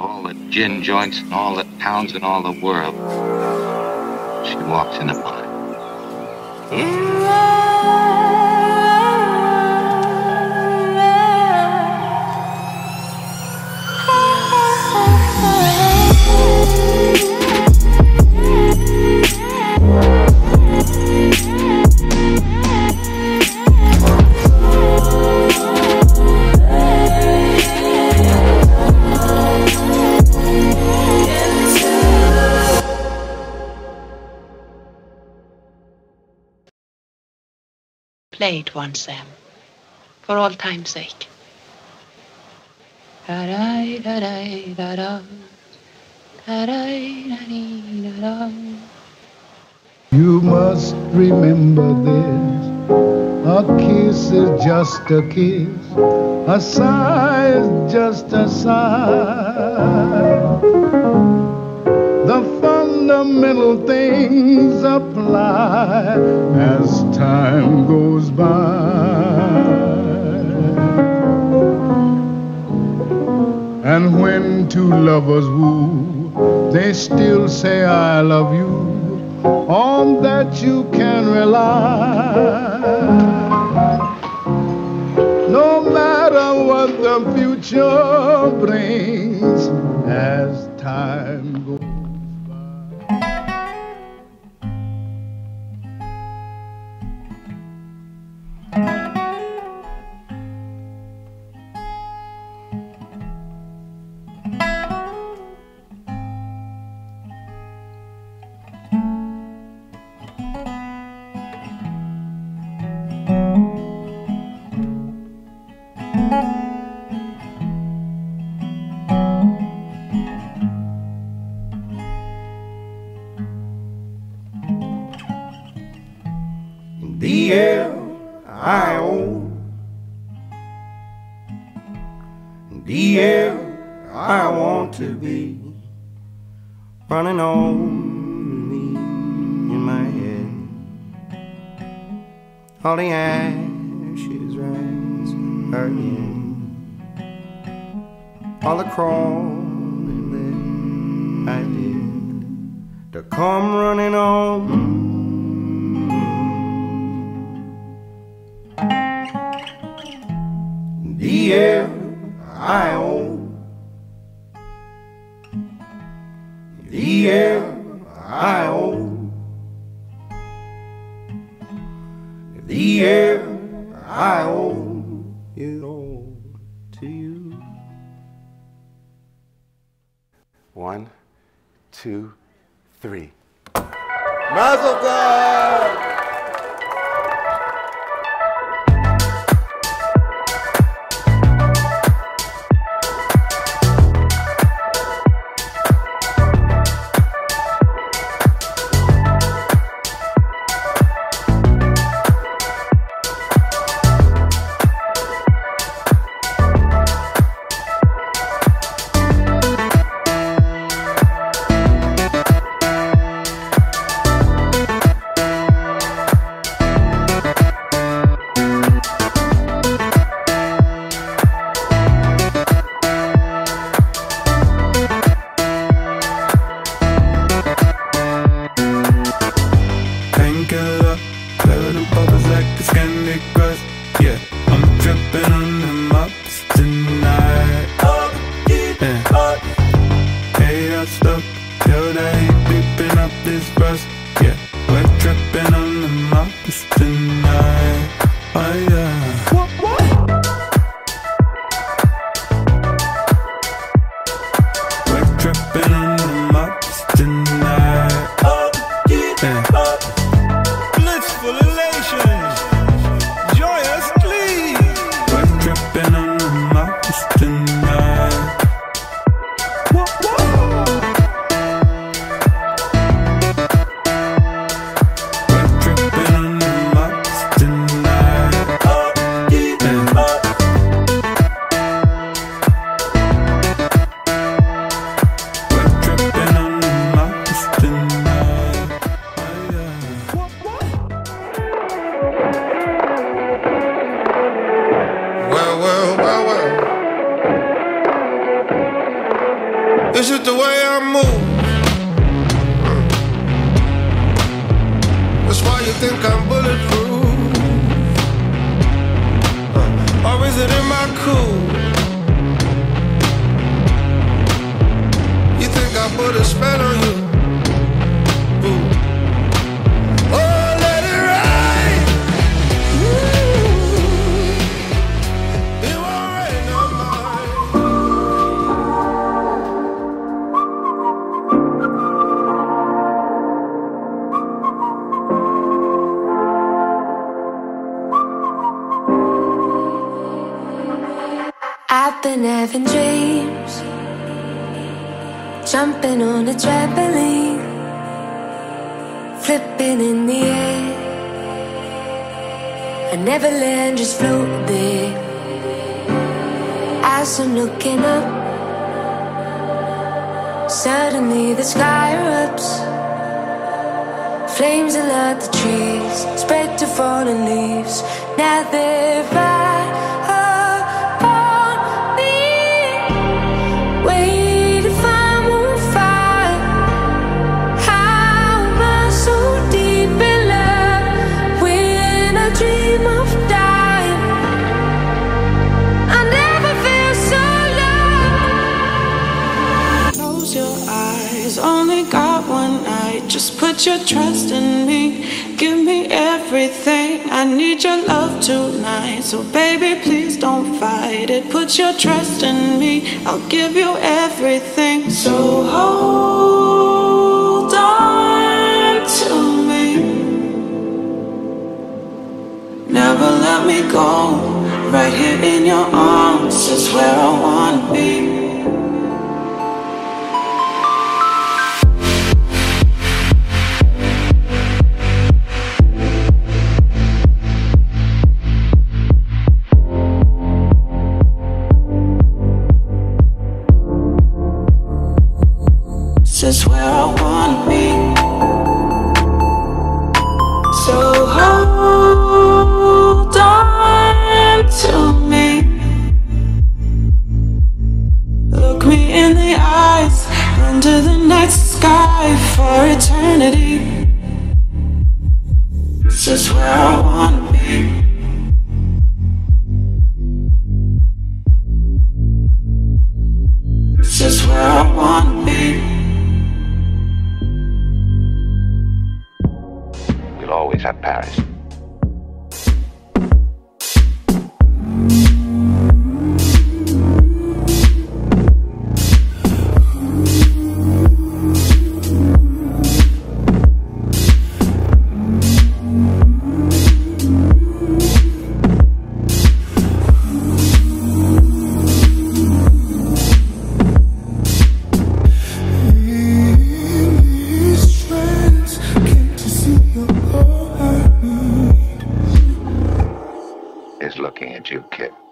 all the gin joints and all the towns in all the world. She walks into mine. Play it once, Sam, for all time's sake. You must remember this. A kiss is just a kiss. A sigh is just a sigh. The fundamental things apply as time goes by. And when two lovers woo, they still say I love you. On that you can rely. No matter what the future brings, as time goes by. The L I O, the L I want to be running on me in my head. All the ashes rise again. All the crawling that I did to come running on. The L.I.O. The L.I.O. The L.I.O. is all to you. 1, 2, 3. Mazel tov! This is the way I move. That's why you think I'm bulletproof. Or is it in my cool? You think I put a spell on you? I've been having dreams, jumping on a trampoline, flipping in the air. I never land, just float there. As I'm looking up, suddenly the sky erupts. Flames alert the trees, spread to fallen leaves. Now they're right your trust in me, give me everything. I need your love tonight, so baby please don't fight it. Put your trust in me, I'll give you everything. So hold on to me, never let me go. Right here in your arms is where I wanna be. This is where I wanna be. So hold on to me, look me in the eyes, under the night sky for eternity. This is where I wanna be. This is where I wanna be. Always at Paris. Looking at you, kid.